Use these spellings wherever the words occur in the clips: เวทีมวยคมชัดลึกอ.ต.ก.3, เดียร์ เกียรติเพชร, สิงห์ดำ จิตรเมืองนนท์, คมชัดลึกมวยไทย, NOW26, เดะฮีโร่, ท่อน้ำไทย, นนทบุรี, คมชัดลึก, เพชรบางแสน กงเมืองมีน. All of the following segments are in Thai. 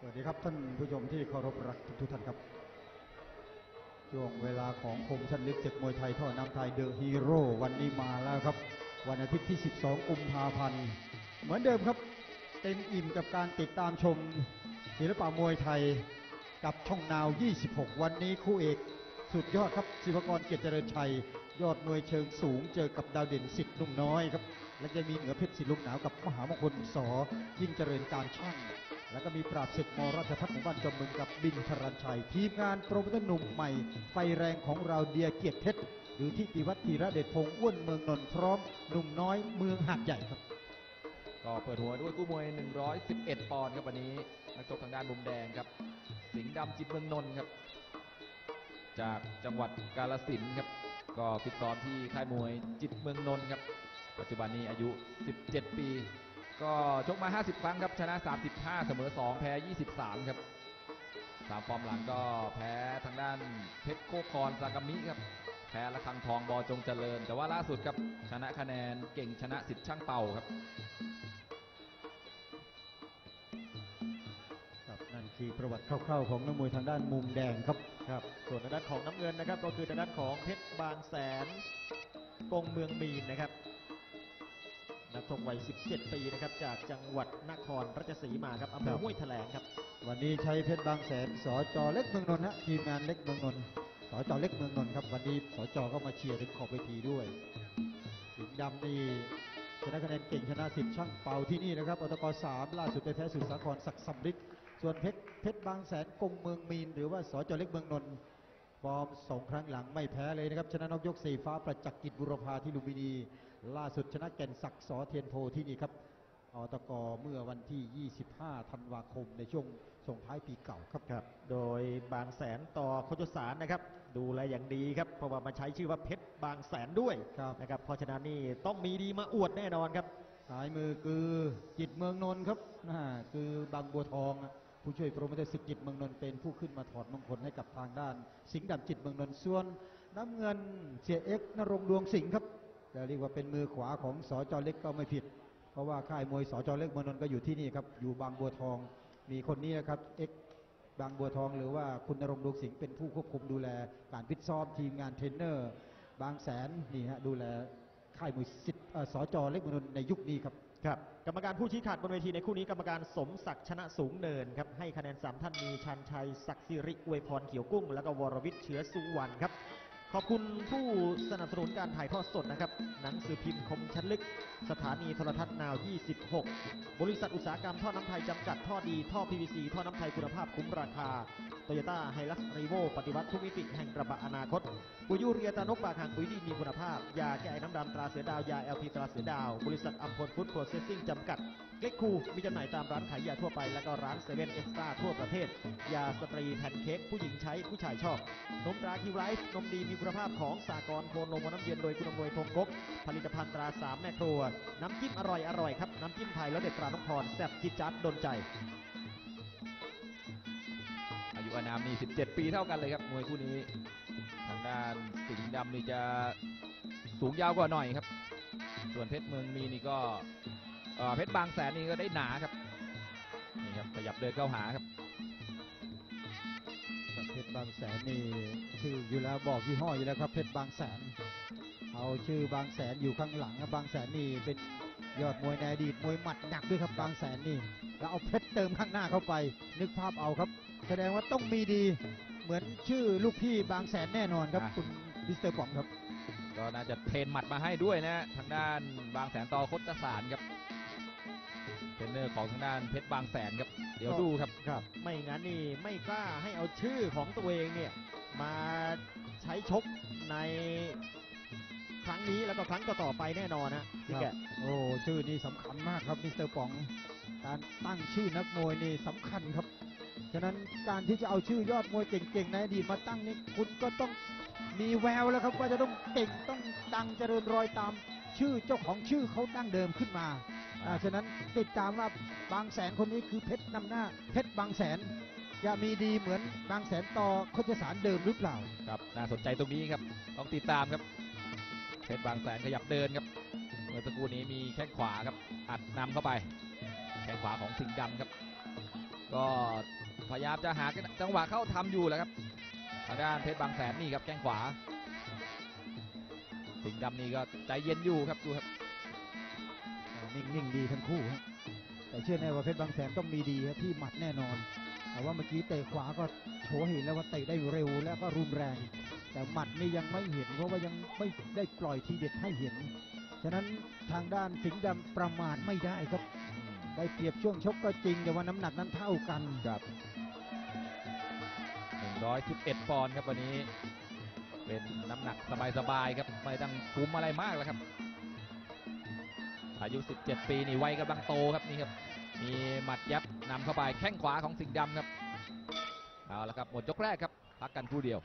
สวัสดีครับท่านผู้ชมที่เคารพรักทุกท่านครับช่วงเวลาของคมชันเล็กศึกมวยไทยท่อน้ำไทยเดอะฮีโร่วันนี้มาแล้วครับวันอาทิตย์ที่12กุมภาพันธ์เหมือนเดิมครับเต็มอิ่มกับการติดตามชมศิลปะมวยไทยกับช่องนาว26วันนี้คู่เอกสุดยอดครับศิวกรเกียรติเจริญชัยยอดมวยเชิงสูงเจอกับดาวเด่นสิทธิ์นุ่มน้อยครับและจะมีเหนือเพชรศิลป์ลูกหนาวกับมหามงคลส.ยิ่งเจริญการช่างแล้วก็มีปราบศึกมอรัชพัฒน์หมู่บ้านจอมบึงกับบินทรัญชัยทีมงานโปรโมเตอร์หนุ่มใหม่ไฟแรงของเราเดียเกียรติเพชรหรือทิติวัฒน์ธีระเดชพงษ์อ้วนเมืองนนท์พร้อมหนุ่มน้อยเมืองหาดใหญ่ครับก็เปิดหัวด้วยกู้มวย111ปอนด์ครับวันนี้นักชกทางด้านมุมแดงครับสิงห์ดำจิตเมืองนนท์ครับจากจังหวัดกาฬสินธุ์ครับก็ฟิตซ้อมที่ค่ายมวยจิตเมืองนนท์ครับปัจจุบันนี้อายุ17ปีก็ชกมา50ครั้งครับชนะ35เสมอ2แพ้23ครับ3ฟอร์มหลังก็แพ้ทางด้านเพชรโคคอนซากามิครับแพ้ระฆังทองบอจงเจริญแต่ว่าล่าสุดครับชนะคะแนนเก่งชนะสิทธิ์ช่างเป่าครับนั่นคือประวัติคร่าวๆของนักมวยทางด้านมุมแดงครับครับส่วนทางด้านของน้ำเงินนะครับก็คือทางด้านของเพชรบางแสนกงเมืองมีนนะครับนักชกวัย17ปีนะครับจากจังหวัดนครราชสีมาครับอำเภอห้วยแถลงครับวันนี้ใช้เพชรบางแสนสจ.เล็กเมืองนนท์ฮะทีมงานเล็กเมืองนนท์สจ.เล็กเมืองนนท์ครับวันนี้สจ.ก็มาเชียร์ถึงขอบเวทีด้วยสิงห์ดำนี่ชนะคะแนนเก่งชนะสิทธิ์ช่างเป่าที่นี่นะครับอตก3ล่าสุดไปแพ้สุสาครศักดิ์สำริดส่วนเพชรบางแสนกงเมืองมีนหรือว่าสจ.เล็กเมืองนนท์ฟอร์ม2ครั้งหลังไม่แพ้เลยนะครับชนะนอกยก4ฟ้าประจักษ์กิจบุรพาที่ลุมพินีล่าสุดชนะแก่นศักดิ์สอเทียนโพที่นี่ครับอตกเมื่อวันที่25ธันวาคมในช่วงส่งท้ายปีเก่าครับครับโดยบางแสนต่อโคจสารนะครับดูแลอย่างดีครับเพราะว่ามาใช้ชื่อว่าเพชรบางแสนด้วยนะครับเพราะฉะนั้นนี่ต้องมีดีมาอวดแน่นอนครับสายมือคือจิตเมืองนนท์ครับคือบางบัวทองผู้ช่วยโปรโมเตอร์ศึกจิตเมืองนนท์เป็นผู้ขึ้นมาถอดมงคลให้กับทางด้านสิงห์ดำจิตเมืองนนท์ส่วนน้ำเงินเสียเอกนรงดวงสิงห์ครับจะเรียกว่าเป็นมือขวาของสจ.เล็กก็ไม่ผิดเพราะว่าค่ายมวยสจ.เล็กเมืองนนท์ก็อยู่ที่นี่ครับอยู่บางบัวทองมีคนนี้นะครับเอกบางบัวทองหรือว่าคุณนรงดวงสิงห์เป็นผู้ควบคุมดูแลการพิจซ้อมทีมงานเทรนเนอร์บางแสนนี่ฮะดูแลค่ายมวยสจ.เล็กเมืองนนท์ในยุคนี้ครับครับกรรมการผู้ชี้ขาดบนเวทีในคู่นี้กรรมการสมศักดิ์ชนะสูงเนินครับให้คะแนน3ท่านมีชันชัยศักดิ์สิริอวยพรเขียวกุ้งและก็วรวิทย์เชื้อสุวรรณครับขอบคุณผู้สนับสนุนการถ่ายทอดสดนะครับหนังสือพิมพ์คมชัดลึกสถานีโทรทัศน์นาว26บริษัทอุตสาหกรรมท่อน้ำไทยจำกัดท่อดีท่อ PVC ท่อน้ำไทยคุณภาพคุ้มราคาโตโยต้าไฮลักซ์รีโวปฏิวัติทุกมิติแห่งกระบะอนาคตปุยยูเรียตานกปากหางปุ๋ยดีมีคุณภาพยาแก้ไอน้ำดำตราเสือดาวยา LP ตราเสือดาวบริษัทอัมพลฟู้ดโปรเซสซิ่งจำกัดเก๊กคูมีจำหน่ายตามร้านขายยาทั่วไปและก็ร้านเซเว่นเอ็กซ์ตร้าทั่วประเทศยาสตรีแผ่นเค้กผู้หญิงใช้ผู้ชายชอบนมตราคิวไรส์นมดีมีคุณภาพของสากรโคนนมน้ำเย็นโดยคุณอมวยทงกบผลิตภัณฑ์ตรา3แม่ครัวน้ำจิ้มอร่อยครับน้ำจิ้มไทยรสเด็ดตราน้องพรแซ่บจิตจัดโดนใจอายุอนามนี่17ปีเท่ากันเลยครับมวยคู่นี้ทางด้านสิงห์ดำนี่จะสูงยาวกว่าหน่อยครับส่วนเพชรเมืองมีนี่ก็เพชรบางแสนนี่ก็ได้หนาครับนี่ครับขยับเดินเข้าหาครับเพชรบางแสนนี่ชื่ออยู่แล้วบอกยี่ห้ออยู่แล้วครับเพชรบางแสนเอาชื่อบางแสนอยู่ข้างหลังครับบางแสนนี่เป็นยอดมวยในอดีตมวยหมัดหนักด้วยครับบางแสนนี่แล้วเอาเพชรเติมข้างหน้าเข้าไปนึกภาพเอาครับแสดงว่าต้องมีดีเหมือนชื่อลูกพี่บางแสนแน่นอนครับคุณมิสเตอร์ป๋องครับก็น่าจะเทรนหมัดมาให้ด้วยนะทางด้านบางแสนต่อโคตรสารครับเทรนเนอร์ของทางด้านเพชรบางแสนครับเดี๋ยวดูครับครับไม่งั้นนี่ไม่กล้าให้เอาชื่อของตัวเองเนี่ยมาใช้ชกในครั้งนี้แล้วก็ครั้งต่อไปแน่นอนนะพี่แกโอ้ชื่อนี้สำคัญมากครับมิสเตอร์ป๋องการตั้งชื่อนักมวยนี่สำคัญครับฉะนั้นการที่จะเอาชื่อยอดมวยเก่งๆในอดีตมาตั้งนี่คุณก็ต้องมีแววแล้วครับว่าจะต้องเก่งต้องดังเจริญรอยตามชื่อเจ้าของชื่อเขาตั้งเดิมขึ้นมาฉะนั้นติดตามว่าบางแสนคนนี้คือเพชรนำหน้าเพชรบางแสนจะมีดีเหมือนบางแสนต่อโคจสารเดิมหรือเปล่าครับน่าสนใจตรงนี้ครับต้องติดตามครับเพชรบางแสนขยับเดินครับเมื่อสักครู่นี้มีแข้งขวาครับอัดนำเข้าไป แข้งขวาของสิงห์ดำครับก็พยายามจะหาจังหวะเข้าทำอยู่แล้วครับทางด้านเพชรบางแสนนี่ครับแข้งขวาสิงห์ดำนี่ก็ใจเย็นอยู่ครับดูครับนิ่งๆดีทั้งคู่แต่เชื่อแน่ว่าเพชรบางแสนต้องมีดีครับที่หมัดแน่นอนแต่ว่าเมื่อกี้เตะขวาก็โชว์เห็นแล้วว่าเตะได้เร็วแล้วก็รุนแรงแต่หมัดนี่ยังไม่เห็นเพราะว่ายังไม่ได้ปล่อยทีเด็ดให้เห็นฉะนั้นทางด้านสิงห์ดำประมาทไม่ได้ครับได้เปรียบช่วงชกก็จริงแต่ว่าน้ำหนักนั้นเท่ากันครับ111ปอนด์ครับวันนี้เป็นน้ำหนักสบายๆครับไม่ต้องคุมอะไรมากแล้วครับอายุ17ปีนี่วัยกำลังโตครับนี่ครับมีหมัดยับนำเข้าไปแข้งขวาของสิงห์ดำครับเอาละครับหมดยกแรกครับพักกันผู้เดียว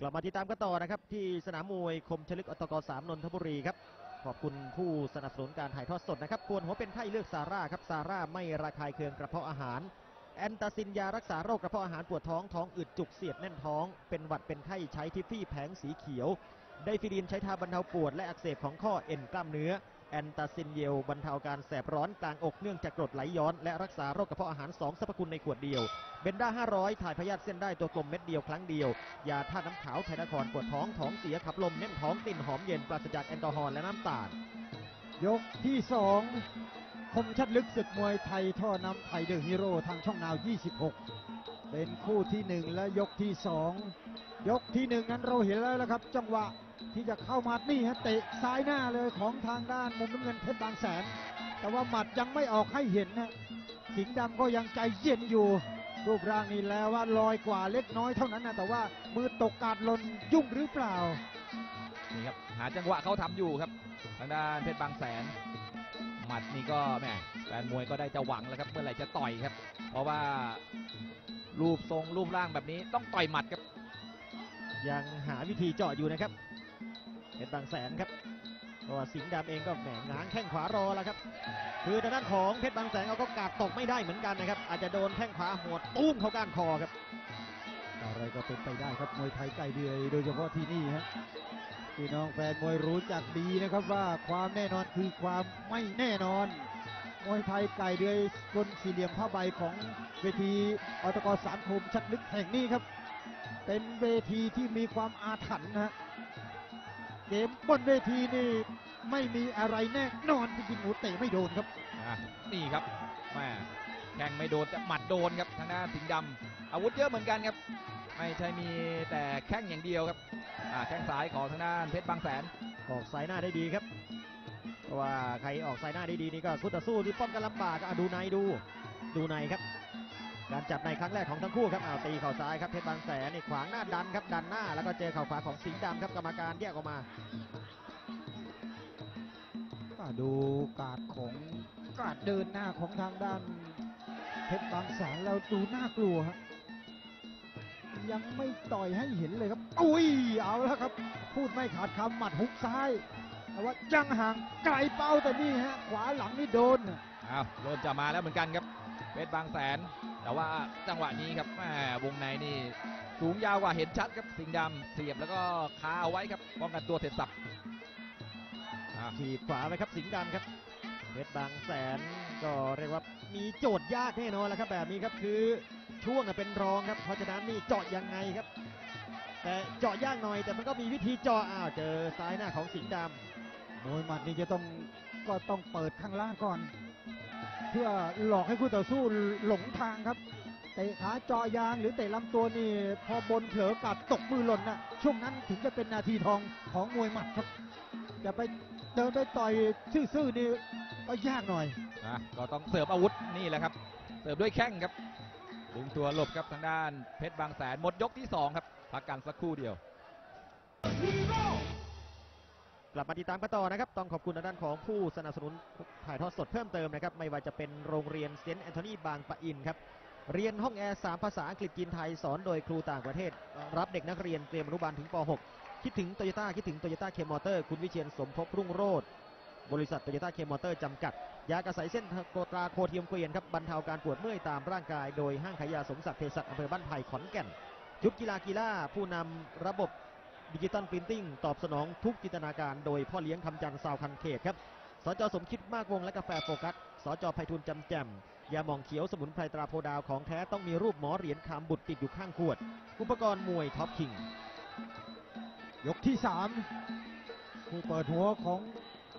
กลับมาติดตามกันต่อนะครับที่สนามมวยคมชลึกอตก3 นนทบุรีครับขอบคุณผู้สนับสนุนการถ่ายทอดสดนะครับกวนหัวเป็นไข้เลือกซาร่าครับซาร่าไม่ระคายเคืองกระเพาะอาหารแอนตาซินยารักษาโรคกระเพาะอาหารปวดท้องท้องอืดจุกเสียดแน่นท้องเป็นหวัดเป็นไข้ใช้ทิฟฟี่แผงสีเขียวไดฟิลินใช้ทาบรรเทาปวดและอักเสบของข้อเอ็นกล้ามเนื้อแอนตาซินเยลบรรเทาการแสบร้อนกลางอกเนื่องจากกรดไหลย้อนและรักษาโรคกระเพาะอาหาร2สรรพคุณในขวดเดียวเบนด้า500ถ่ายพยาธิเส้นได้ตัวกลมเม็ดเดียวครั้งเดียวยาธาตุน้ำขาวไทยนครปวดท้องท้องเสียขับลมแน่นท้องติ่นหอมเย็นปราศจากแอลกอฮอล์และน้ำตาลยกที่2คมชัดลึกศึกมวยไทยท่อน้ำไทยเดอะฮีโร่ทางช่องนาว26เป็นคู่ที่1และยกที่2ยกที่1นั้นเราเห็นแล้วนะครับจังหวะที่จะเข้ามานี่ฮะเตะซ้ายหน้าเลยของทางด้านมุมน้ำเงินเพชรบางแสนแต่ว่าหมัดยังไม่ออกให้เห็นนะสิงห์ดำก็ยังใจเย็นอยู่รูปร่างนี่แล้วว่าลอยกว่าเล็กน้อยเท่านั้นนะแต่ว่ามือตกการลนยุ่งหรือเปล่านี่ครับหาจังหวะเขาทำอยู่ครับทางด้านเพชรบางแสนหมัดนี่ก็แหมแฟนมวยก็ได้จะหวังแล้วครับเมื่อไหร่จะต่อยครับเพราะว่ารูปทรงรูปร่างแบบนี้ต้องต่อยหมัดครับยังหาวิธีเจาะอยู่นะครับเพชรบางแสนครับเพราะว่าสิงห์ดำเองก็แหมง้างแข้งขวารอแล้วครับคือทางด้านของเพชรบางแสนเขาก็กาดตกไม่ได้เหมือนกันนะครับอาจจะโดนแข้งขวาหัวตุ้มเข้าก้านคอครับอะไรก็เป็นไปได้ครับมวยไทยไก่เดือยโดยเฉพาะที่นี่ฮะพี่น้องแฟนมวยรู้จักดีนะครับว่าความแน่นอนคือความไม่แน่นอนมวยไทยไก่เดือยบนสี่เหลี่ยมผ้าใบของเวทีอตก3 คมชัดลึกแห่งนี้ครับเป็นเวทีที่มีความอาถรรพ์นะฮะเกมบนเวทีนี่ไม่มีอะไรแน่นอนที่จริงหนูเตะไม่โดนครับนี่ครับแม่แข้งไม่โดนแต่หมัดโดนครับทางด้านสิงห์ดำอาวุธเยอะเหมือนกันครับไม่ใช่มีแต่แข้งอย่างเดียวครับแข้งซ้ายของทางด้านเพชรบางแสนออกซ้ายหน้าได้ดีครับเพราะว่าใครออกซ้ายหน้าได้ดีนี่ก็คู่ต่อสู้ที่ป้องกันลำบากดูในดูในครับการจับในครั้งแรกของทั้งคู่ครับเอาตีเข่าซ้ายครับเพชรบางแสนนี่ขวางหน้าดันครับดันหน้าแล้วก็เจอเข่าขวาของสิงห์ดำครับกรรมการแยกออกมาดูการของการเดินหน้าของทางด้านเพชรบางแสนเราดูน่ากลัวครับยังไม่ต่อยให้เห็นเลยครับอุ้ยเอาแล้วครับพูดไม่ขาดคำหมัดฮุกซ้ายแต่ว่ายังห่างไกลเป้าแต่นี่ฮะขวาหลังนี่โดนโดนจะมาแล้วเหมือนกันครับเพชรบางแสนแต่ว่าจังหวะนี้ครับวงในนี่สูงยาวกว่าเห็นชัดครับสิงห์ดำเสียบแล้วก็คาเอาไว้ครับป้องกันตัวเสร็จสับขีดขวาไปครับสิงห์ดำครับเพชรบางแสนก็เรียกว่ามีโจทย์ยากแน่นอนแล้วครับแบบนี้ครับคือช่วงเป็นรองครับเพราะฉะนั้นนี่เจาะยังไงครับแต่เจาะยากหน่อยแต่มันก็มีวิธีเจาะเจอซ้ายหน้าของสิงห์ดำโดยหมัดนี่จะต้องเปิดข้างล่างก่อนเพื่อหลอกให้คู่ต่อสู้หลงทางครับเตะขาเจาะยางหรือเตะลำตัวนี่พอบนเผลอกัดตกมือหล่นนะช่วงนั้นถึงจะเป็นนาทีทองของมวยหมัดครับจะไปเดินไปต่อยซื่อๆนี่ก็ยากหน่อยก็ต้องเสริมอาวุธนี่แหละครับเสริมด้วยแข้งครับดึงตัวหลบครับทางด้านเพชรบางแสนหมดยกที่2ครับพักกันสักครู่เดียวกลับมาติดตามกันต่อนะครับต้องขอบคุณทางด้านของผู้สนับสนุนถ่ายทอดสดเพิ่มเติมนะครับไม่ว่าจะเป็นโรงเรียนเซนต์แอนโทนีบางปะอินครับเรียนห้องแอร์3ภาษาอังกฤษจีนไทยสอนโดยครูต่างประเทศรับเด็กนักเรียนเตรียมอนุบาลถึงป .6คิดถึงโตโยต้าคิดถึงโตโยต้าเคมอเตอร์คุณวิเชียรสมภพรุ่งโรจน์บริษัทโตโยต้าเคมอเตอร์จำกัดยากระสายเส้นโกตราโคเทียมเกวียนครับบรรเทาการปวดเมื่อยตามร่างกายโดยห้างขายยาสมศักดิ์เภสัชอำเภอบ้านไผ่ขอนแก่นชุดกีฬาผู้นำระบบ ดิจิตอลปรินติ้งตอบสนองทุกจินตนาการโดยพ่อเลี้ยงคำจันทร์ซาวคันเขตครับสจ.สมคิดมากวงและกาแฟโฟกัสสจ.ไพฑูรย์จำแจ่มยาหม่องเขียวสมุนไพรตราโพดาวของแท้ต้องมีรูปหมอเหรียญคำบุตรติดอยู่ข้างขวดอุปกรณ์มวยท็อปคิงยกที่3ผู้เปิดหัวของ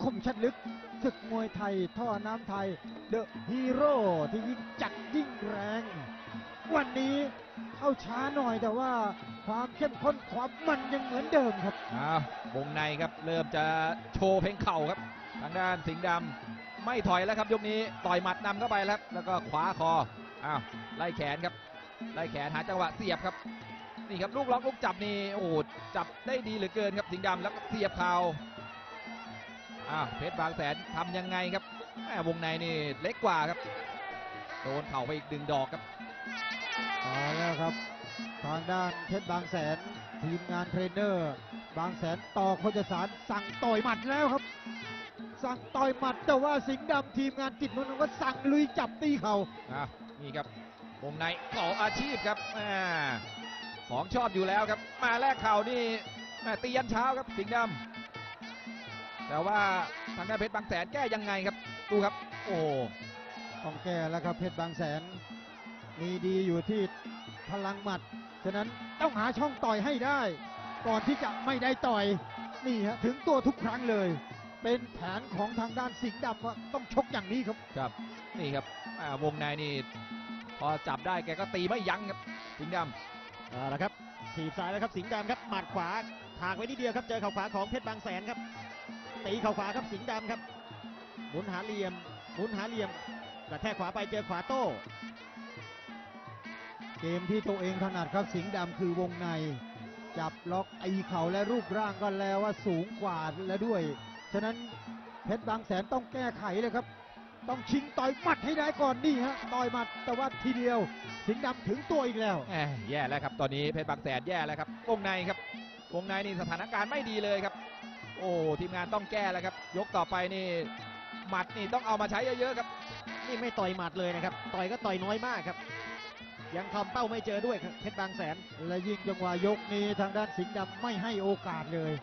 คมชัดลึกศึกมวยไทยท่อน้ำไทยเดอะฮีโร่ที่ยิ่งจัดยิ่งแรงวันนี้เข้าช้าหน่อยแต่ว่าความเข้มข้นความมันยังเหมือนเดิมครับวงในครับเริ่มจะโชว์เพลงเข่าครับทางด้านสิงห์ดำไม่ถอยแล้วครับยกนี้ต่อยหมัดนำเข้าไปแล้วแล้วก็ขวาคอไล่แขนครับไล่แขนหาจังหวะเสียบครับนี่ครับลูกล็อกลูกจับนี่โอ้จับได้ดีเหลือเกินครับสิงห์ดำแล้วก็เสียบเข่าเพชรบางแสนทำยังไงครับวงในนี่เล็กกว่าครับโดนเข่าไปอีกดึงดอกครับเอาแล้วครับทางด้านเพชรบางแสนทีมงานเทรนเนอร์บางแสนต่อโคจรสารสั่งต่อยหมัดแล้วครับสั่งต่อยหมัดแต่ว่าสิงห์ดำทีมงานจิตนนท์ก็สั่งลุยจับตีเขานี่ครับวงในสองอาชีพครับของชอบอยู่แล้วครับมาแรกเข่านี่ตียันเช้าครับสิงห์ดำแต่ว่าทางด้านเพชรบางแสนแก้ยังไงครับดูครับโอ้ต้องแก้แล้วครับเพชรบางแสนมีดีอยู่ที่พลังหมัดฉะนั้นต้องหาช่องต่อยให้ได้ก่อนที่จะไม่ได้ต่อยนี่ฮะถึงตัวทุกครั้งเลยเป็นแผนของทางด้านสิงห์ดำว่าต้องชกอย่างนี้ครับครับนี่ครับวงในนี่พอจับได้แกก็ตีไม่ยั้งครับสิงห์ดำนะครับถีบซ้ายแล้วครับสิงห์ดำครับหมัดขวาถากไว้นิดเดียวครับเจอเข่าขวาของเพชรบางแสนครับตีเข่าขวาครับสิงห์ดำครับหมุนหาเหลี่ยมหมุนหาเหลี่ยมกระแทกขวาไปเจอขวาโต้เกมที่ตัวเองถนัดครับสิงห์ดำคือวงในจับล็อกไอเข่าและรูปร่างก็แล้วว่าสูงกว่าและด้วยฉะนั้นเพชรบางแสนต้องแก้ไขเลยครับต้องชิงต่อยหมัดให้ได้ก่อนนี่ฮะต่อยหมัดแต่ว่าทีเดียวสิงห์ดำถึงตัวอีกแล้วแย่แล้วครับตอนนี้เพชรบางแสนแย่แล้วครับวงในครับวงในนี่สถานการณ์ไม่ดีเลยครับโอ้ทีมงานต้องแก้แล้วครับยกต่อไปนี่หมัดนี่ต้องเอามาใช้เยอะๆครับนี่ไม่ต่อยหมัดเลยนะครับต่อยก็ต่อยน้อยมากครับยังทำเป้าไม่เจอด้วยเพชรบางแสนและยิ่งจังหวะยกนี้ทางด้านสิงห์ดำไม่ให้โอกาสเลย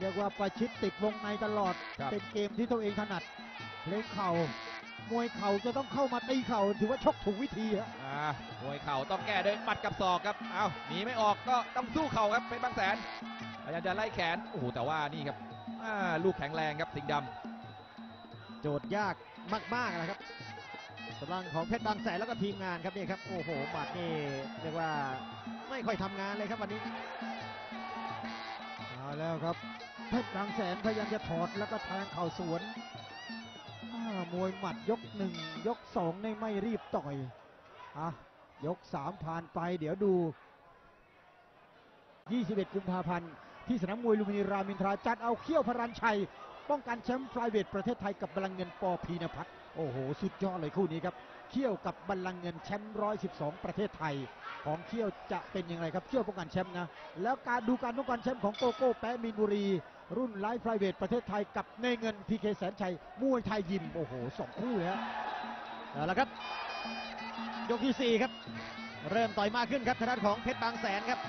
เรียกว่าประชิดติดวงในตลอดเป็นเกมที่ตัวเองถนัดเล่นเข่ามวยเข่าจะต้องเข้ามาตีเข่าถือว่าชกถูกวิธีฮะมวยเข่าต้องแก้ด้วยหมัดกับศอกครับเอาหนีไม่ออกก็ต้องสู้เข่าครับเพชรบางแสนพยายามจะไล่แขนโอ้โหแต่ว่านี่ครับลูกแข็งแรงครับสิงห์ดำโจทย์ยากมากๆนะครับกำลังของเพชรบางแสนแล้วก็ทีมงานครับนี่ครับโอ้โหบัตรนี่เรียกว่าไม่ค่อยทำงานเลยครับวันนี้เอาแล้วครับเพชรบางแสนพยายามจะถอดแล้วก็แทงเข่าสวนมวยหมัดยก1ยก2ในไม่รีบต่อยยก3ผ่านไปเดี๋ยวดู21กุมภาพันธ์ที่สนามมวยลุมพินีรามอินทราจัดเอาเขี้ยวพรัญชัยป้องกันแชมป์ไฟเวทประเทศไทยกับพลังเงินป.พีนภัทรโอ้โหสุดยอดเลยคู่นี้ครับเขี้ยวกับบัลลังก์เงินแชมป์112ประเทศไทยของเขี้ยวจะเป็นยังไงครับเขี้ยวป้องกันแชมป์นะแล้วการดูการป้องกันแชมป์ของโกโก้แป๊ะมีนบุรีรุ่นไลฟ์ไฟเวทประเทศไทยกับในเงินพีเคแสนชัยมวยไทยยิมโอ้โหสองคู่ฮะเอาละครับยกที่4ครับเริ่มต่อยมากขึ้นครับทางด้านของเพชรบางแสนครับ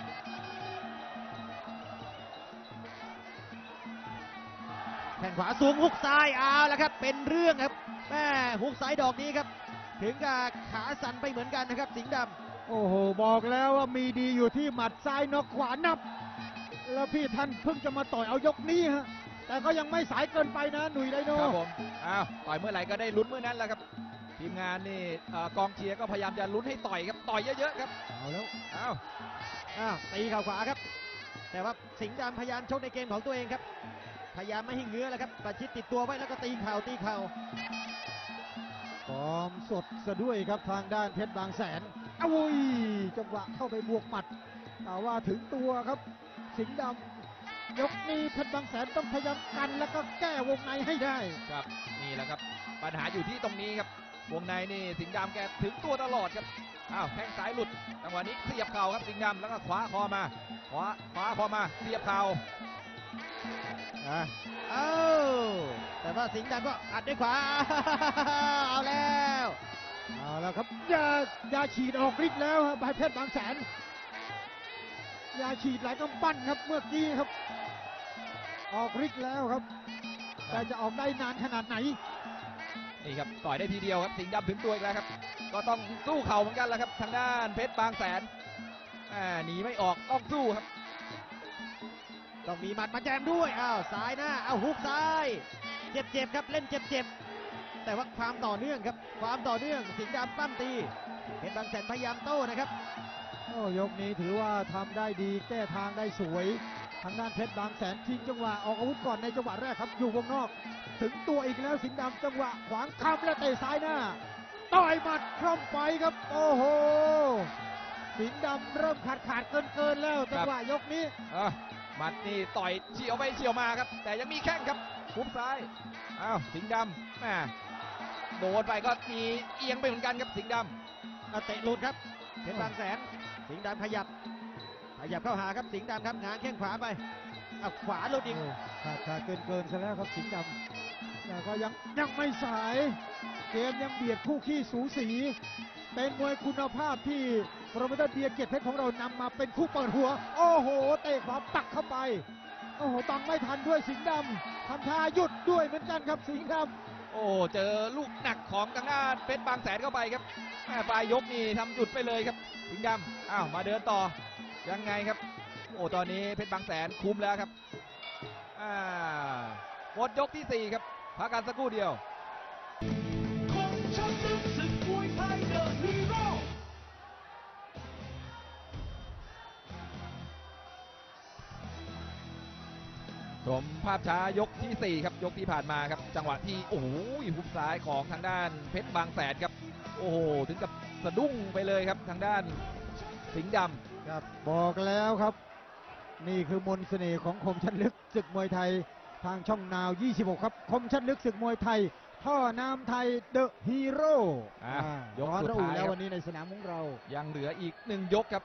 แข้งขวาสูงฮุกซ้ายเอาละครับเป็นเรื่องครับแม่ฮุกซ้ายดอกนี้ครับถึงกับขาสั่นไปเหมือนกันนะครับสิงห์ดำโอ้โหบอกแล้วว่ามีดีอยู่ที่หมัดซ้ายนอกขวานับแล้วพี่ท่านเพิ่งจะมาต่อยเอายกนี้ฮะแต่ก็ยังไม่สายเกินไปนะหนุ่ยไดโน่ครับผมต่อยเมื่อไหร่ก็ได้ลุ้นเมื่อนั้นแหละครับทีมงานนี่กองเชียร์ก็พยายามจะลุ้นให้ต่อยครับต่อยเยอะๆครับเอาแล้วตีเข่าขวาครับแต่ว่าสิงห์ดำพยายามชกในเกมของตัวเองครับพยายามไม่ให้เงื้อแล้วครับประชิดติดตัวไว้แล้วก็ตีเข่าตีเข่าฟอร์มสดซะด้วยครับทางด้านเพชรบางแสนอุ้ยจังหวะเข้าไปบวกหมัดแต่ว่าถึงตัวครับสิงห์ดำยกนี้เพชรบางแสนต้องพยายามกันแล้วก็แก้วงในให้ได้ครับนี่แหละครับปัญหาอยู่ที่ตรงนี้ครับวงในนี่สิงห์ดำแกถึงตัวตลอดครับแข้งซ้ายหลุดจังหวะนี้เสียบเข่าครับสิงห์ดำแล้วก็คว้าคอมาคว้าคอมาเสียบเข่าแต่ว่าสิงห์ดำก็อัดด้วยขวาเอาแล้วครับยาฉีดออกฤทธิ์แล้วครับเพชรบางแสน ยาฉีดหลายกำปั้นครับเมื่อกี้ครับออกฤทธิ์แล้วครับแต่จะออกได้นานขนาดไหนนี่ครับต่อยได้ทีเดียวครับสิงห์ดำถึงตัวอีกแล้วครับก็ต้องสู้เข่าเหมือนกันแล้วครับทางด้านเพชรบางแสนหนีไม่ออกต้องสู้ครับต้องมีหมัดมาแจมด้วยอ้าวซ้ายหน้าเอาฮุกซ้ายเจ็บๆครับเล่นเจ็บๆแต่ว่าความต่อเนื่องครับความต่อเนื่องสิงห์ดำปั้มตีเพชรบางแสนพยายามโต้นะครับโอ้ยกนี้ถือว่าทำได้ดีแก้ทางได้สวยทางด้านเพชรบางแสนทิ้งจังหวะออกอาวุธก่อนในจังหวะแรกครับอยู่วงนอกถึงตัวอีกแล้วสิงห์ดำจังหวะขวางคำและเตะซ้ายหน้าต่อยหมัดคล่อมไปครับโอ้โหสิงห์ดำเริ่มขาดเกินแล้วจังหวะยกนี้หมัดนี่ต่อยเฉียวไปเฉียวมาครับแต่ยังมีแข้งครับหุบซ้ายอ้าวสิงห์ดำแหมโดนไปก็มีเอียงไปเหมือนกันครับสิงห์ดำเตะหลุดครับเพชรบางแสนสิงห์ดำขยับเข้าหาครับสิงห์ดำครับงานแข้งขวาไปเอาขวาหลุดอีกขาดเกินซะแล้วครับสิงห์ดำแต่ก็ยังไม่สายเกมยังเบียดคู่ขี้สูสีเป็นมวยคุณภาพที่โปรโมเตอร์เบียร์เกียรติเพชรของเรานำมาเป็นคู่เปิดหัวโอ้โหเตะขวาตักเข้าไปโอ้โหบังไม่ทันด้วยสิงห์ดำทำท่าหยุดด้วยเหมือนกันครับสิงห์ดำโอ้เจอลูกหนักของทางด้านเพชรบางแสนเข้าไปครับปลายยกนี่ทำหยุดไปเลยครับสิงห์ดำอ้าวมาเดินต่อยังไงครับโอ้ตอนนี้เพชรบางแสนคุมแล้วครับหมดยกที่4ครับพักกันสักครู่เดียวชมภาพช้ายกที่4ครับยกที่ผ่านมาครับจังหวะที่โอ้โหหุบซ้ายของทางด้านเพชรบางแสนครับโอ้โหถึงกับสะดุ้งไปเลยครับทางด้านสิงห์ดำครับบอกแล้วครับนี่คือมนต์เสน่ห์ของคมชัดลึกศึกมวยไทยทางช่องนาว26ครับคมชัดลึกศึกมวยไทยท่อน้ำไทยเดอะฮีโร่ยกสุดท้ายแล้ววันนี้ในสนามของเรายังเหลืออีก1ยกครับ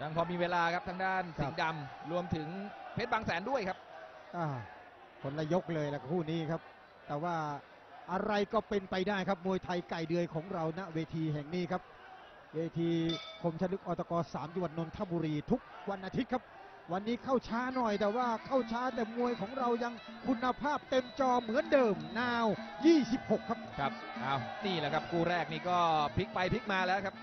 ยังพอมีเวลาครับทางด้านสิงห์ดำรวมถึงเพชรบางแสนด้วยครับคนละยกเลยละคู่นี้ครับแต่ว่าอะไรก็เป็นไปได้ครับมวยไทยไก่เดือยของเราณเวทีแห่งนี้ครับเวทีคมชัดลึกอตก3จังหวัดนนทบุรีทุกวันอาทิตย์ครับวันนี้เข้าช้าหน่อยแต่ว่าเข้าช้าแต่มวยของเรายังคุณภาพเต็มจอเหมือนเดิมนาว26ครับครับเอานี่แหละครับคู่แรกนี่ก็พลิกไปพลิกมาแล้วครับ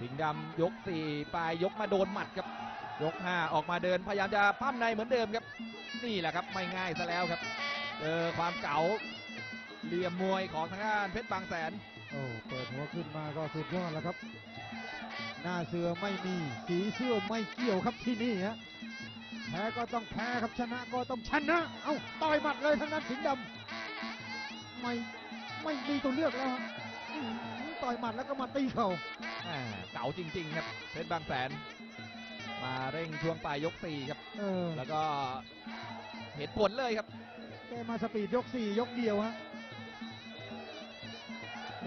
สิงห์ดำยก4ปลายยกมาโดนหมัดครับยก5ออกมาเดินพยายามจะปั้มในเหมือนเดิมครับนี่แหละครับไม่ง่ายซะแล้วครับเจอความเก๋าเหลี่ยมมวยของทางด้านเพชรบางแสนโอ้เปิดหัวขึ้นมาก็สุดยอดแล้วครับหน้าเสือไม่มีสีเสื้อไม่เกี่ยวครับที่นี่ฮะแพ้ก็ต้องแพ้ครับชนะก็ต้องชนะเอาต่อยหมัดเลยทางด้านสิงห์ดำไม่มีตัวเลือกแล้วต่อยหมัดแล้วก็มาตีเข่าเก๋าจริงๆครับเพชรบางแสนมาเร่งช่วงปลายยก4ครับแล้วก็เห็นผลเลยครับแกมาสปีดยก4ยกเดียวฮะ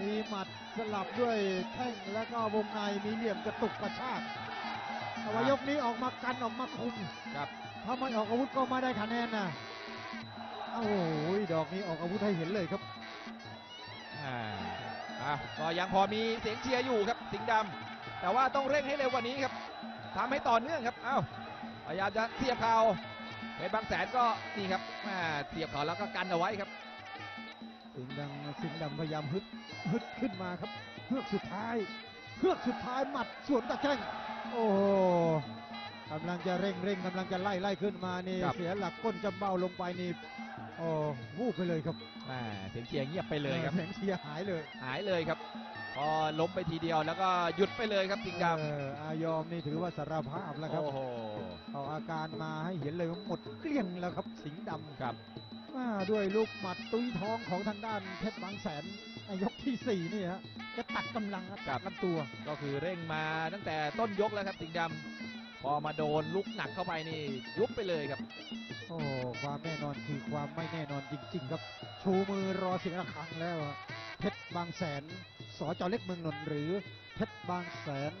มีหมัดสลับด้วยแข้งแล้วก็วงในมีเหลี่ยมกระตุกกระชากแต่ว่ายกนี้ออกมากันออกมาคุมครับถ้าไม่ออกอาวุธก็ไม่ได้คะแนนนะโอ้โหดอกนี้ออกอาวุธให้เห็นเลยครับก็ยังพอมีเสียงเชียร์อยู่ครับสิงห์ดำแต่ว่าต้องเร่งให้เร็วกว่านี้ครับทำให้ต่อเนื่องครับอ้าวพยายามจะเสียบเข่าเพชรบางแสนก็นี่ครับเสียบเข่าแล้วก็กันเอาไว้ครับสิงห์ดำพยายามฮึดขึ้นมาครับเฮือกสุดท้ายหมัดสวนตะแคงโอ้กำลังจะเร่งกำลังจะไล่ขึ้นมานี่เสียหลักก้นจำเบ้าลงไปนี่โอ้วูบไปเลยครับเสียงเชียร์เงียบไปเลยครับเสียงเชียร์หายเลยครับพอล้มไปทีเดียวแล้วก็หยุดไปเลยครับสิงห์ดำยอมนี่ถือว่าสารภาพแล้วครับเอาอาการมาให้เห็นเลยว่าหมดเกลี้ยงแล้วครับสิงห์ดำครับด้วยลูกหมัดตุ้ยทองของทางด้านเพชรบางแสนในยกที่4นี่ฮะจะตัดกำลังกับลำตัวก็คือเร่งมาตั้งแต่ต้นยกแล้วครับสิงห์ดำพอมาโดนลูกหนักเข้าไปนี่ยุบไปเลยครับโอ้ความแน่นอนคือความไม่แน่นอนจริงๆครับชูมือรอเสียงระฆังแล้วเพชรบางแสนสจ.เล็กเมืองนนท์หรือเพชรบางแสน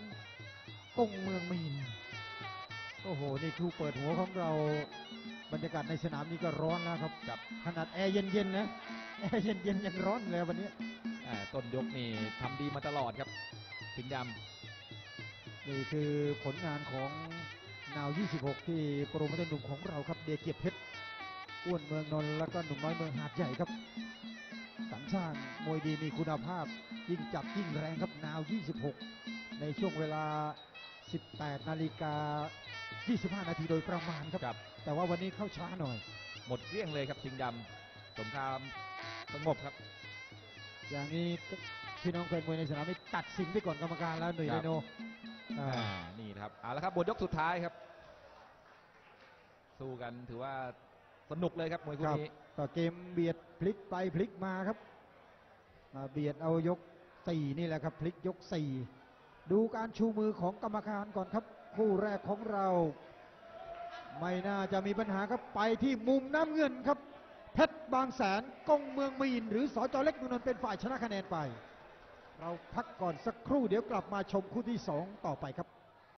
กุ้งเมืองมีนโอ้โหนี่คือเปิดหัวของเราบรรยากาศในสนามนี้ก็ร้อนแล้วครับขนาดแอร์เย็นๆนะแอร์เย็นๆยังร้อนเลยวันนี้ต้นยกนี่ทำดีมาตลอดครับสิงห์ดำ นี่คือผลงานของนาว26ที่โปรโมเตอร์หนุ่มของเราครับเดชเกียรติเพชรอ้วนเมืองนนท์และก็หนุ่มน้อยเมืองหาดใหญ่ครับสรรสร้างมวยดีมีคุณภาพยิ่งจับยิ่งแรงครับนาว26ในช่วงเวลา 18:25 นาทีโดยประมาณครับแต่ว่าวันนี้เข้าช้าหน่อยหมดเกลี้ยงเลยครับสิงห์ดำสงครามสงบครับอย่างนี้พี่น้องแฟนมวยในสนามได้ตัดสินไปก่อนกรรมการแล้วหนุ่ยเรโนนี่ครับเอาละครับบทยกสุดท้ายครับสู้กันถือว่าสนุกเลยครับมวยคู่นี้ต่อเกมเบียดพลิกไปพลิกมาครับเบียดเอายก4นี่แหละครับพลิกยก4ดูการชูมือของกรรมการก่อนครับคู่แรกของเราไม่น่าจะมีปัญหาครับไปที่มุมน้ำเงินครับเพชรบางแสนกงเมืองมีนหรือสจ.เล็กบุญนนท์เป็นฝ่ายชนะคะแนนไปเราพักก่อนสักครู่เดี๋ยวกลับมาชมคู่ที่2ต่อไปครับ